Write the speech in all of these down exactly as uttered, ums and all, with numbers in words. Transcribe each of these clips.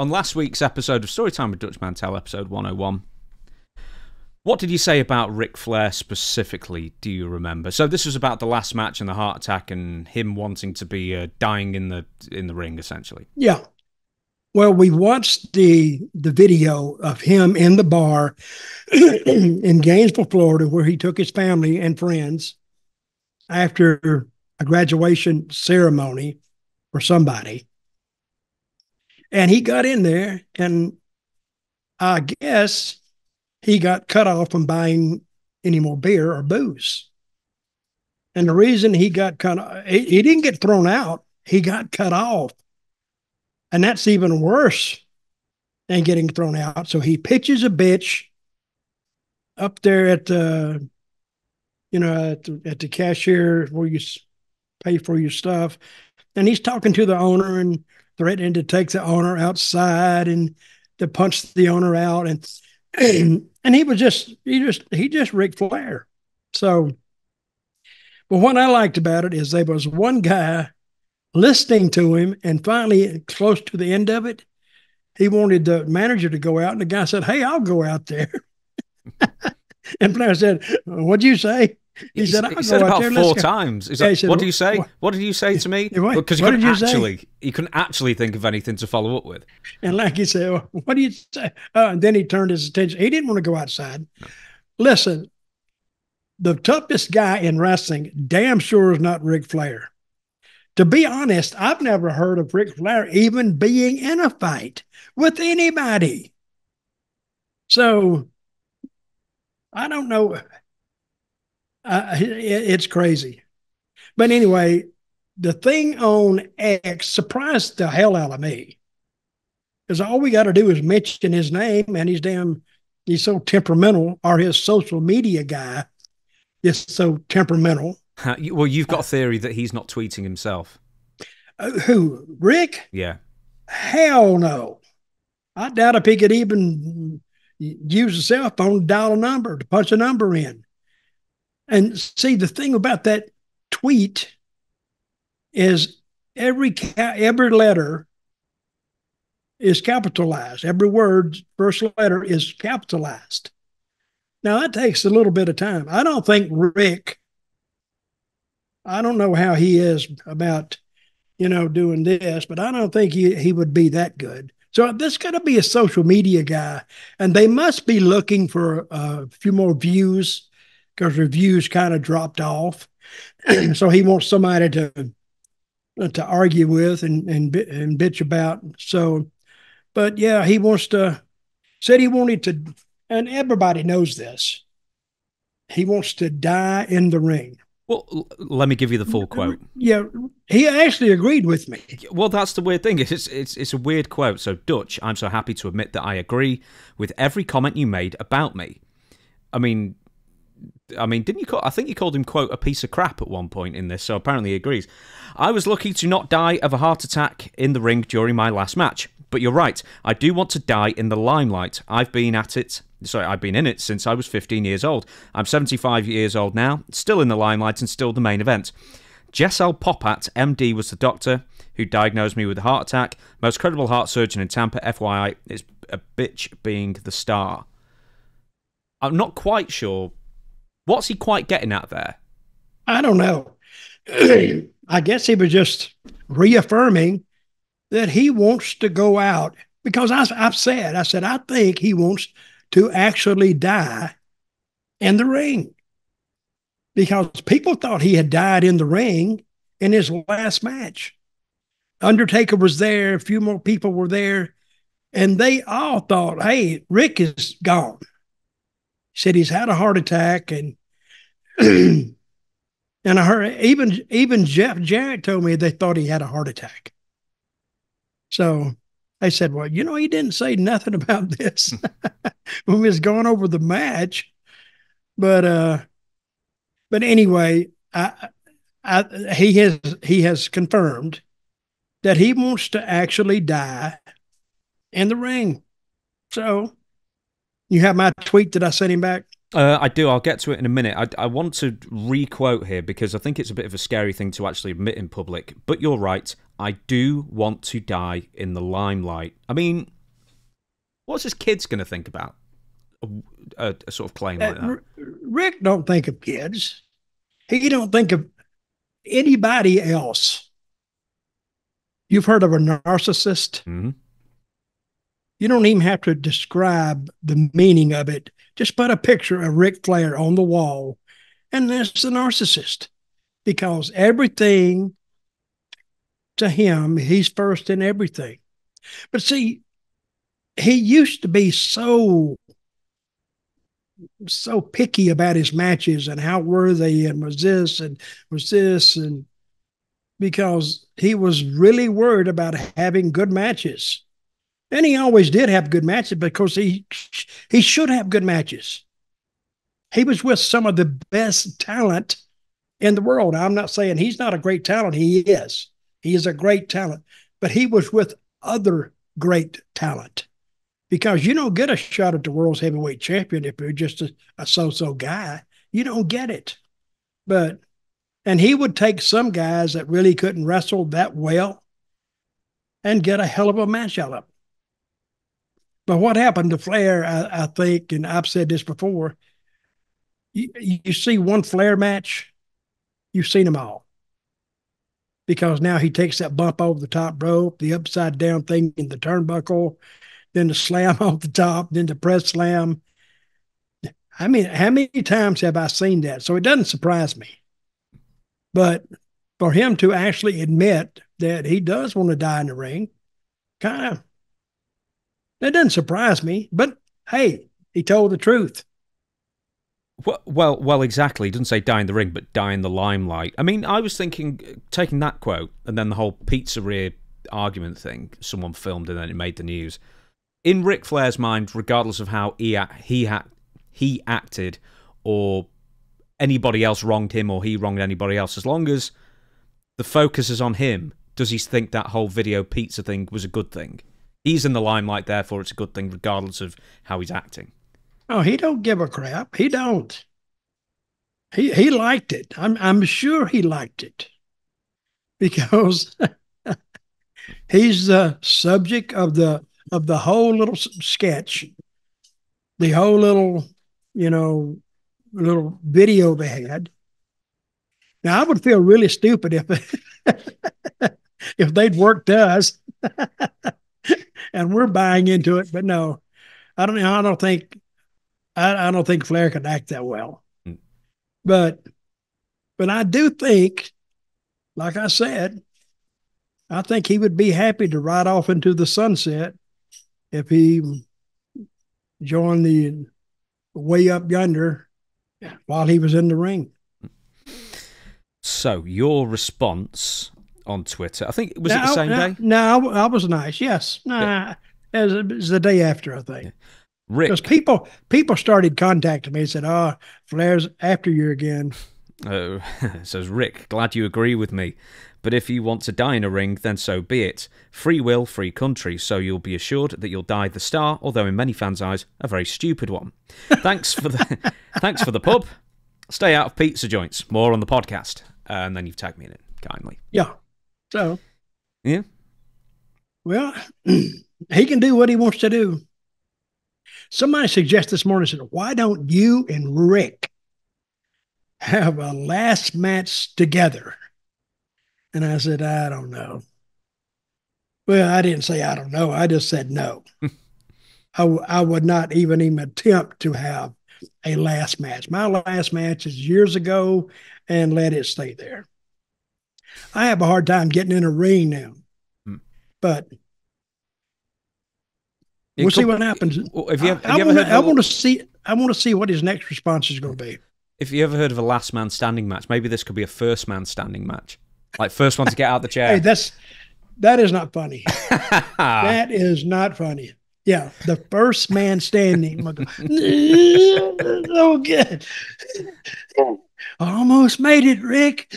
on last week's episode of Storytime with Dutch Mantell, episode one oh one, what did you say about Ric Flair specifically, do you remember? So this was about the last match and the heart attack and him wanting to be uh, dying in the in the ring, essentially. Yeah. Well, we watched the the video of him in the bar in Gainesville, Florida, where he took his family and friends after a graduation ceremony for somebody. And he got in there, and I guess he got cut off from buying any more beer or booze. And the reason he got cut off, he, he didn't get thrown out. He got cut off. And that's even worse than getting thrown out. So he pitches a bitch up there at the, you know, at the, at the cashier where you pay for your stuff. And he's talking to the owner and threatening to take the owner outside and to punch the owner out. And, and, and he was just, he just, he just Ric Flair. So, but what I liked about it is there was one guy listening to him, and finally, close to the end of it, he wanted the manager to go out, and the guy said, "Hey, I'll go out there." And Flair said, "What'd you say?" He, he said, "I'll he go said out about there." Four times. He's yeah, like, he said, "What do you say? What, what did you say to me?" Because well, he couldn't actually, say? he couldn't actually think of anything to follow up with. And like he said, well, "What do you say?" Uh, and then he turned his attention. He didn't want to go outside. No. Listen, the toughest guy in wrestling, damn sure, is not Ric Flair. To be honest, I've never heard of Ric Flair even being in a fight with anybody. So, I don't know. Uh, it, it's crazy. But anyway, the thing on X surprised the hell out of me. Because all we got to do is mention his name, and he's damn, he's so temperamental, or his social media guy is so temperamental. Well, you've got a theory that he's not tweeting himself. Uh, who? Rick? Yeah. Hell no. I doubt if he could even use a cell phone to dial a number, to punch a number in. And see, the thing about that tweet is every every letter is capitalized. Every word, first letter is capitalized. Now, that takes a little bit of time. I don't think Rick... I don't know how he is about, you know, doing this, but I don't think he, he would be that good. So this got to be a social media guy, and they must be looking for a few more views because reviews kind of dropped off. So he wants somebody to to argue with and, and, and bitch about. So, but yeah, he wants to, said he wanted to, and everybody knows this, he wants to die in the ring. Well, let me give you the full quote. Yeah, he actually agreed with me. Well, that's the weird thing. It's, it's, it's a weird quote. So, Dutch, I'm so happy to admit that I agree with every comment you made about me. I mean, I mean, didn't you call, I think you called him, quote, a piece of crap at one point in this, so apparently he agrees. I was lucky to not die of a heart attack in the ring during my last match. But you're right, I do want to die in the limelight. I've been at it... Sorry, I've been in it since I was fifteen years old. I'm seventy-five years old now, still in the limelight and still the main event. Jess L. Popat, M D, was the doctor who diagnosed me with a heart attack. Most credible heart surgeon in Tampa, F Y I, is a bitch being the star. I'm not quite sure. What's he quite getting at there? I don't know. I guess he was just reaffirming that he wants to go out. Because I, I've said, I said, I think he wants... to actually die in the ring. Because people thought he had died in the ring in his last match. Undertaker was there, a few more people were there, and they all thought, hey, Rick is gone. He said he's had a heart attack, and and I heard even even Jeff Jarrett told me they thought he had a heart attack. So I said, well, you know, he didn't say nothing about this when we was going over the match. But uh, but anyway, I, I, he has he has confirmed that he wants to actually die in the ring. So you have my tweet that I sent him back? Uh, I do. I'll get to it in a minute. I, I want to re-quote here because I think it's a bit of a scary thing to actually admit in public. But you're right. I do want to die in the limelight. I mean, what's his kids going to think about a, a, a sort of claim uh, like that? Rick don't think of kids. He don't think of anybody else. You've heard of a narcissist? Mm-hmm. You don't even have to describe the meaning of it. Just put a picture of Ric Flair on the wall, and that's the narcissist. Because everything to him, he's first in everything. But see, he used to be so, so picky about his matches and how were they and was this and was this, and because he was really worried about having good matches. And he always did have good matches because he he should have good matches. He was with some of the best talent in the world. I'm not saying he's not a great talent. He is. He is a great talent. But he was with other great talent, because you don't get a shot at the world's heavyweight champion if you're just a, a so-so guy. You don't get it. But, and he would take some guys that really couldn't wrestle that well and get a hell of a match out of them. But what happened to Flair, I, I think, and I've said this before, you, you see one Flair match, you've seen them all. Because now he takes that bump over the top rope, the upside down thing in the turnbuckle, then the slam off the top, then the press slam. I mean, how many times have I seen that? So it doesn't surprise me. But for him to actually admit that he does want to die in the ring, kind of, that doesn't surprise me, but hey, he told the truth. Well, well, well, exactly. He didn't say die in the ring, but die in the limelight. I mean, I was thinking, taking that quote and then the whole pizzeria argument thing, someone filmed and then it made the news. In Ric Flair's mind, regardless of how he act, he, act, he acted or anybody else wronged him or he wronged anybody else, as long as the focus is on him, does he think that whole video pizza thing was a good thing? He's in the limelight, therefore it's a good thing, regardless of how he's acting. Oh, he don't give a crap. He don't. He he liked it. I'm I'm sure he liked it, because he's the subject of the of the whole little sketch, the whole little you know little video they had. Now I would feel really stupid if if they'd worked us. And we're buying into it, but no, I don't know. I don't think, I, I don't think Flair could act that well. Mm. But, but I do think, like I said, I think he would be happy to ride off into the sunset if he joined the way up yonder while he was in the ring. So your response on Twitter, I think, was no, it the same no, day? No, I was nice. Yes, no, yeah. it, was, it was the day after, I think. Yeah. Rick, because people people started contacting me and said, "Oh, Flair's after you again." Oh, says Rick. Glad you agree with me. But if you want to die in a ring, then so be it. Free will, free country. So you'll be assured that you'll die the star, although in many fans' eyes, a very stupid one. Thanks for the thanks for the pub. Stay out of pizza joints. More on the podcast, uh, and then you've tagged me in it kindly. Yeah. So, yeah, well, he can do what he wants to do. Somebody suggested this morning, said, why don't you and Rick have a last match together? And I said, I don't know. Well, I didn't say I don't know. I just said no. I, I would not even even attempt to have a last match. My last match is years ago, and let it stay there. I have a hard time getting in a ring now, hmm. but we'll it see what happens. Have you, have I, I want to little... see. I want to see what his next response is going to be. If you ever heard of a last man standing match, maybe this could be a first man standing match, like first one to get out of the chair. Hey, that's that is not funny. That is not funny. Yeah, the first man standing. Oh, good. Almost made it, Rick.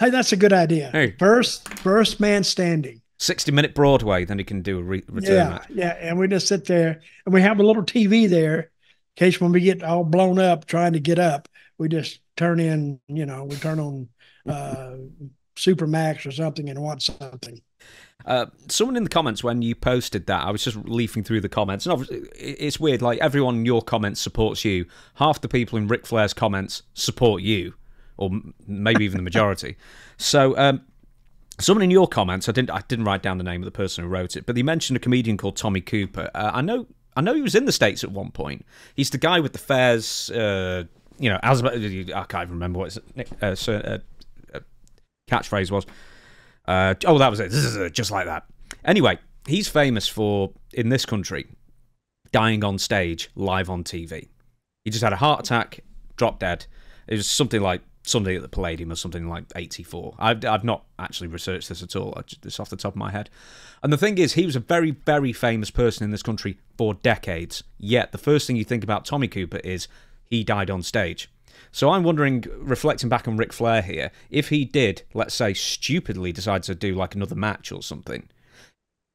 Hey, that's a good idea. Hey. First, first man standing. sixty minute Broadway, then he can do a re return yeah, match. Yeah, and we just sit there, and we have a little T V there in case when we get all blown up trying to get up, we just turn in, you know, we turn on uh, Supermax or something and watch something. Uh, someone in the comments when you posted that, I was just leafing through the comments, and obviously it's weird, like everyone in your comments supports you. Half the people in Ric Flair's comments support you, or maybe even the majority. So um, someone in your comments, I didn't I didn't write down the name of the person who wrote it, but they mentioned a comedian called Tommy Cooper. Uh, I know I know he was in the States at one point. He's the guy with the fairs, uh, you know, as I can't remember what his uh, so, uh, uh, catchphrase was. Uh, oh, that was it. Just like that. Anyway, he's famous for, in this country, dying on stage, live on T V. He just had a heart attack, dropped dead. It was something like Sunday at the Palladium or something like eighty-four. I've, I've not actually researched this at all. I just, this off the top of my head. And the thing is, he was a very, very famous person in this country for decades. Yet the first thing you think about Tommy Cooper is he died on stage. So I'm wondering, reflecting back on Ric Flair here, if he did, let's say, stupidly decide to do like another match or something,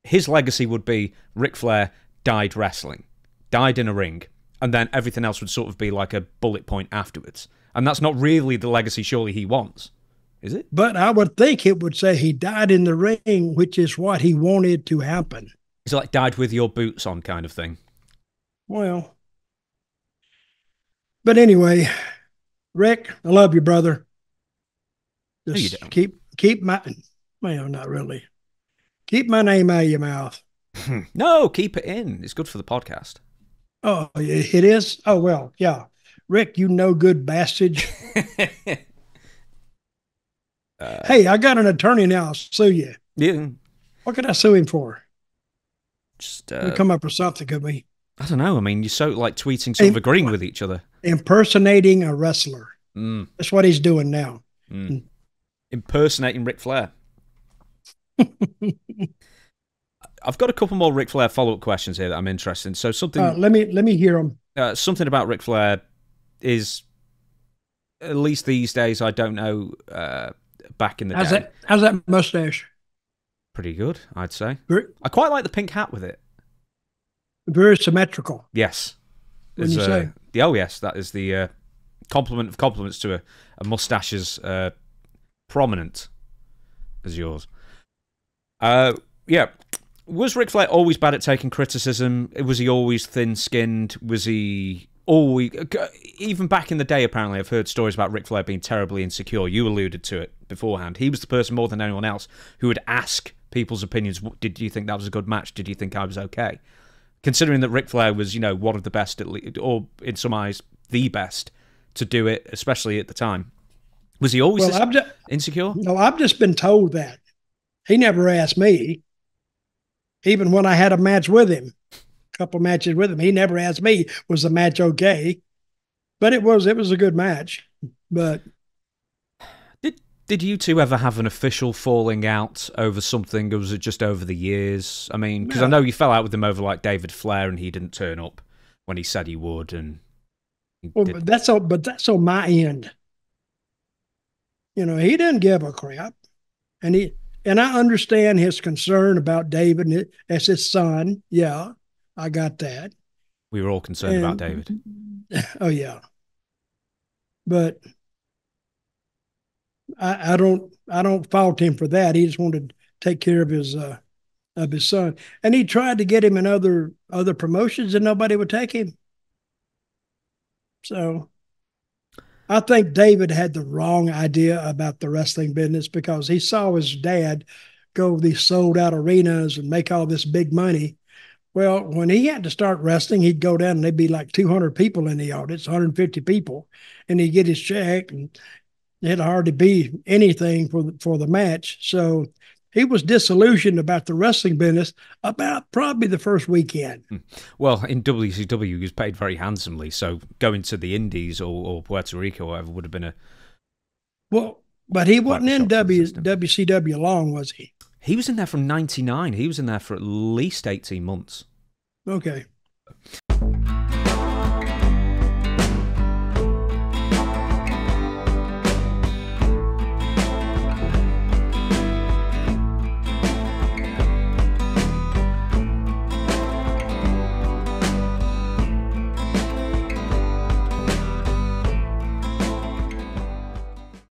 his legacy would be Ric Flair died wrestling, died in a ring, and then everything else would sort of be like a bullet point afterwards. And that's not really the legacy surely he wants, is it? But I would think it would say he died in the ring, which is what he wanted to happen. It's like died with your boots on kind of thing. Well, but anyway... Rick, I love you, brother. Just no, you don't. keep keep my well, not really. Keep my name out of your mouth. No, keep it in. It's good for the podcast. Oh, it is? Oh well, yeah. Rick, you no good bastard. uh, hey, I got an attorney now. I'll sue you. Yeah. What could I sue him for? Just uh, we'll come up with something, could we? I don't know. I mean, you're so like tweeting, sort of agreeing with each other. Impersonating a wrestler. Mm. That's what he's doing now. Mm. Impersonating Ric Flair. I've got a couple more Ric Flair follow-up questions here that I'm interested in. So something. Uh, let me let me hear them. Uh, something about Ric Flair is, at least these days, I don't know. Uh, back in the how's day, that, how's that mustache? Pretty good, I'd say. Very, I quite like the pink hat with it. Very symmetrical. Yes. Wouldn't you say? The, oh, yes, that is the uh, compliment of compliments to a, a mustache as uh, prominent as yours. Uh, yeah. Was Ric Flair always bad at taking criticism? Was he always thin-skinned? Was he always... Even back in the day, apparently, I've heard stories about Ric Flair being terribly insecure. You alluded to it beforehand. He was the person more than anyone else who would ask people's opinions. Did you think that was a good match? Did you think I was okay? Considering that Ric Flair was, you know, one of the best, at least, or in some eyes, the best to do it, especially at the time. Was he always well, just, insecure? No, I've just been told that. He never asked me, even when I had a match with him, a couple matches with him, he never asked me, was the match okay? But it was, it was a good match. But Did, did you two ever have an official falling out over something, or was it just over the years? I mean, because no. I know you fell out with him over like David Flair, and he didn't turn up when he said he would. And he well, but that's all, but that's on my end. You know, he didn't give a crap, and he and I understand his concern about David as his son. Yeah, I got that. We were all concerned and, about David. Oh yeah, but. I, I don't, I don't fault him for that. He just wanted to take care of his, uh, of his son, and he tried to get him in other, other promotions, and nobody would take him. So, I think David had the wrong idea about the wrestling business, because he saw his dad go to these sold out arenas and make all this big money. Well, when he had to start wrestling, he'd go down and there'd be like two hundred people in the audience, one hundred fifty people, and he'd get his check and. It'd hardly be anything for the, for the match. So he was disillusioned about the wrestling business about probably the first weekend. Well, in W C W, he was paid very handsomely. So going to the Indies or, or Puerto Rico or whatever would have been a... Well, but he wasn't in W C W long, was he? He was in there from ninety-nine. He was in there for at least eighteen months. Okay.